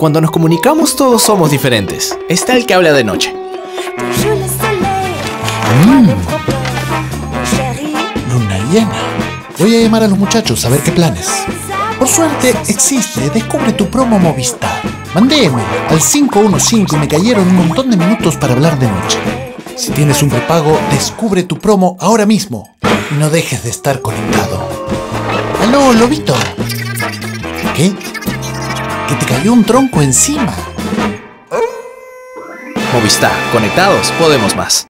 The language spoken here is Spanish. Cuando nos comunicamos todos somos diferentes. Está el que habla de noche. Luna llena. Voy a llamar a los muchachos a ver qué planes. Por suerte existe Descubre tu Promo Movistar. Mandéme al 515 y me cayeron un montón de minutos para hablar de noche. Si tienes un prepago, descubre tu promo ahora mismo y no dejes de estar conectado. ¡Aló, lobito! ¿Qué? Que te cayó un tronco encima. Movistar, conectados, podemos más.